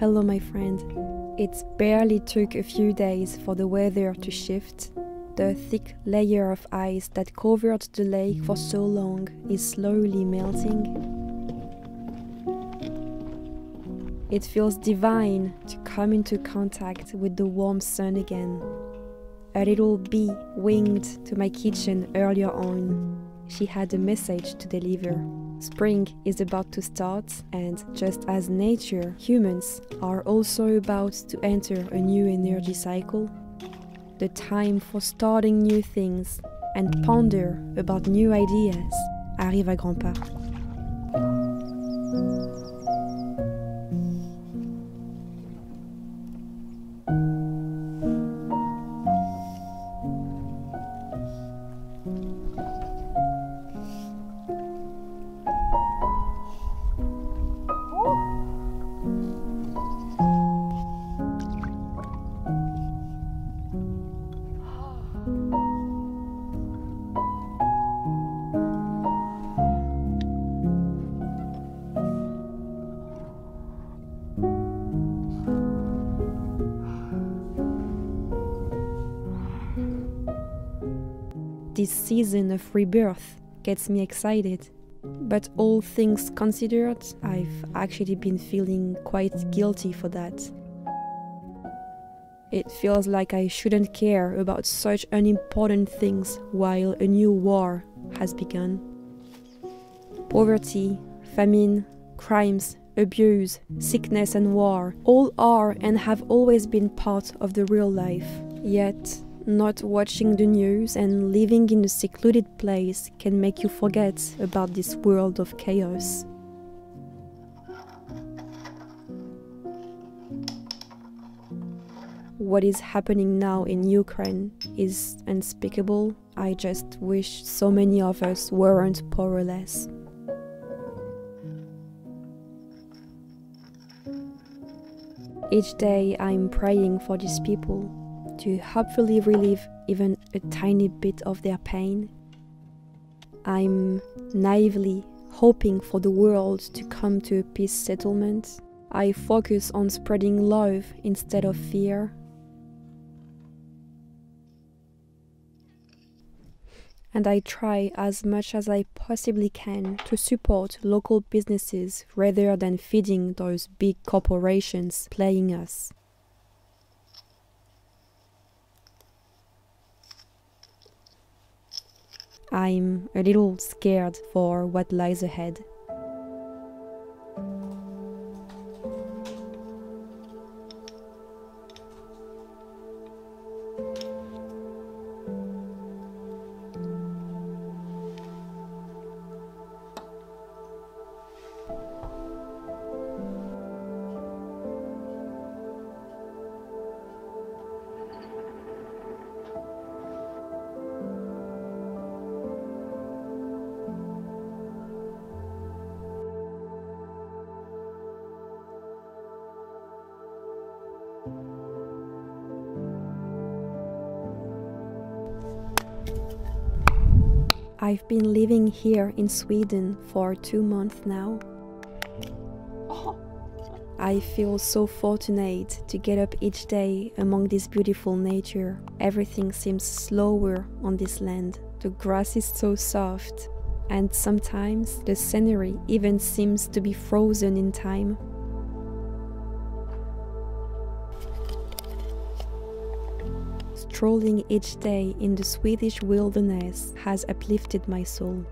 Hello my friend. It barely took a few days for the weather to shift. The thick layer of ice that covered the lake for so long is slowly melting. It feels divine to come into contact with the warm sun again. A little bee winged to my kitchen earlier on. She had a message to deliver. Spring is about to start, and just as nature, humans are also about to enter a new energy cycle. The time for starting new things and ponder about new ideas arrive à grands pas. This season of rebirth gets me excited, but all things considered, I've actually been feeling quite guilty for that. It feels like I shouldn't care about such unimportant things while a new war has begun. Poverty, famine, crimes, abuse, sickness and war all are and have always been part of the real life, yet not watching the news and living in a secluded place can make you forget about this world of chaos. What is happening now in Ukraine is unspeakable. I just wish so many of us weren't powerless. Each day I'm praying for these people, to hopefully relieve even a tiny bit of their pain. I'm naively hoping for the world to come to a peace settlement. I focus on spreading love instead of fear. And I try as much as I possibly can to support local businesses rather than feeding those big corporations playing us. I'm a little scared for what lies ahead. I've been living here in Sweden for 2 months now. I feel so fortunate to get up each day among this beautiful nature. Everything seems slower on this land. The grass is so soft, and sometimes the scenery even seems to be frozen in time. Strolling each day in the Swedish wilderness has uplifted my soul.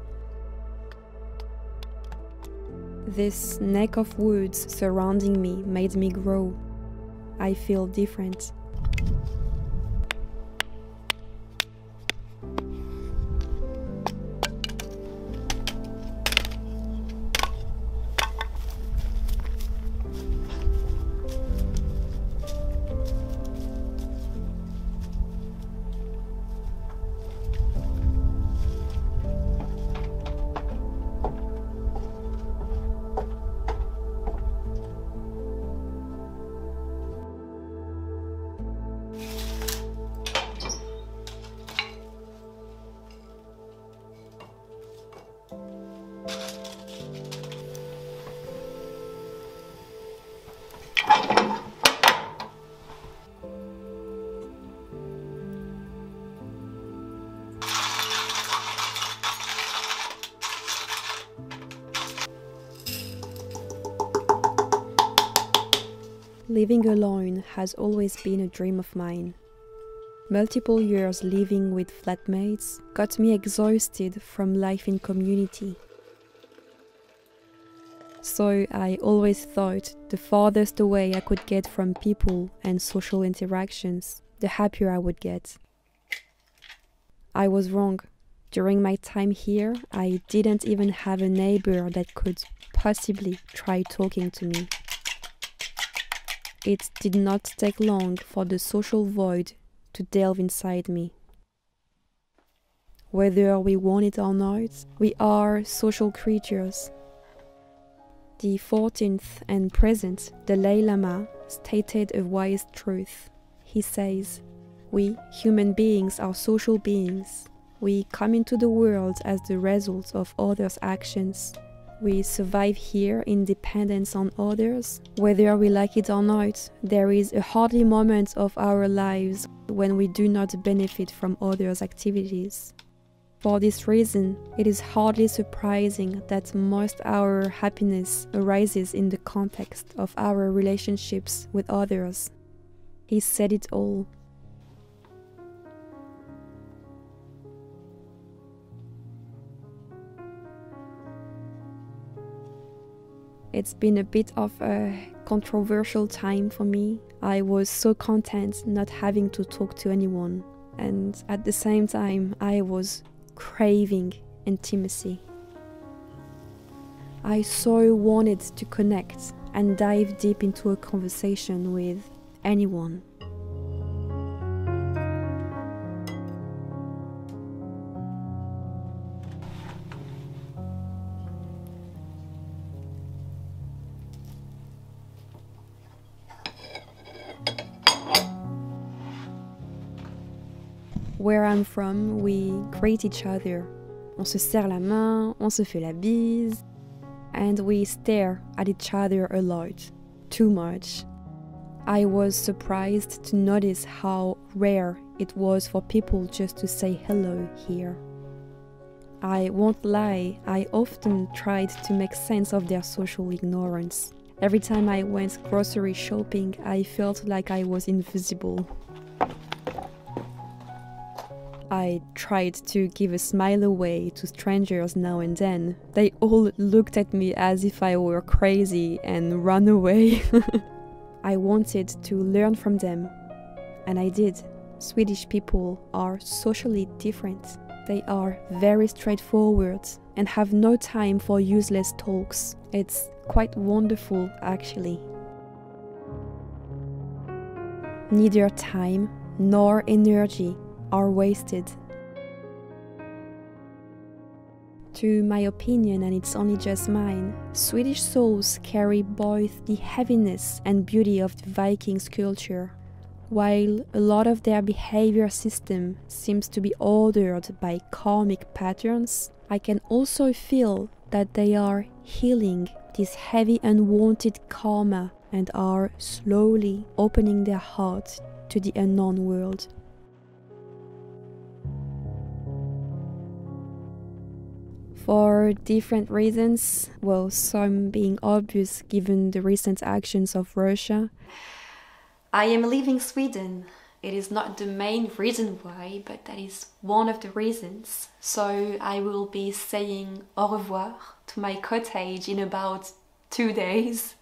This neck of woods surrounding me made me grow. I feel different. Living alone has always been a dream of mine. Multiple years living with flatmates got me exhausted from life in community. So I always thought the farthest away I could get from people and social interactions, the happier I would get. I was wrong. During my time here, I didn't even have a neighbor that could possibly try talking to me. It did not take long for the social void to delve inside me. Whether we want it or not, we are social creatures. The 14th and present Dalai Lama stated a wise truth. He says, "We, human beings, are social beings. We come into the world as the result of others' actions. We survive here in dependence on others. Whether we like it or not, there is hardly a moment of our lives when we do not benefit from others' activities. For this reason, it is hardly surprising that most our happiness arises in the context of our relationships with others." He said it all. It's been a bit of a controversial time for me. I was so content not having to talk to anyone. And at the same time, I was craving intimacy. I so wanted to connect and dive deep into a conversation with anyone. Where I'm from, we greet each other. On se serre la main, on se fait la bise. And we stare at each other a lot. Too much. I was surprised to notice how rare it was for people just to say hello here. I won't lie, I often tried to make sense of their social ignorance. Every time I went grocery shopping, I felt like I was invisible. I tried to give a smile away to strangers now and then. They all looked at me as if I were crazy and ran away. I wanted to learn from them, and I did. Swedish people are socially different. They are very straightforward and have no time for useless talks. It's quite wonderful, actually. Neither time nor energy are wasted. To my opinion, and it's only just mine, Swedish souls carry both the heaviness and beauty of the Vikings' culture, while a lot of their behavior system seems to be ordered by karmic patterns. I can also feel that they are healing this heavy unwanted karma and are slowly opening their heart to the unknown world. For different reasons, well, some being obvious given the recent actions of Russia. I am leaving Sweden. It is not the main reason why, but that is one of the reasons. So I will be saying au revoir to my cottage in about 2 days.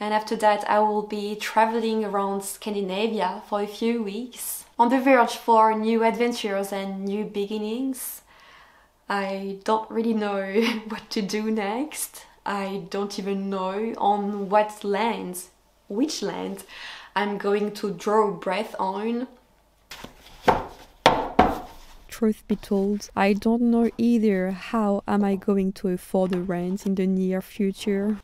And after that I will be traveling around Scandinavia for a few weeks, on the verge for new adventures and new beginnings. I don't really know what to do next. I don't even know on what land, which land, I'm going to draw breath on. Truth be told, I don't know either how am I going to afford the rent in the near future.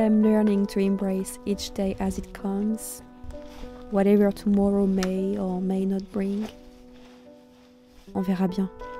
I'm learning to embrace each day as it comes, whatever tomorrow may or may not bring. On verra bien.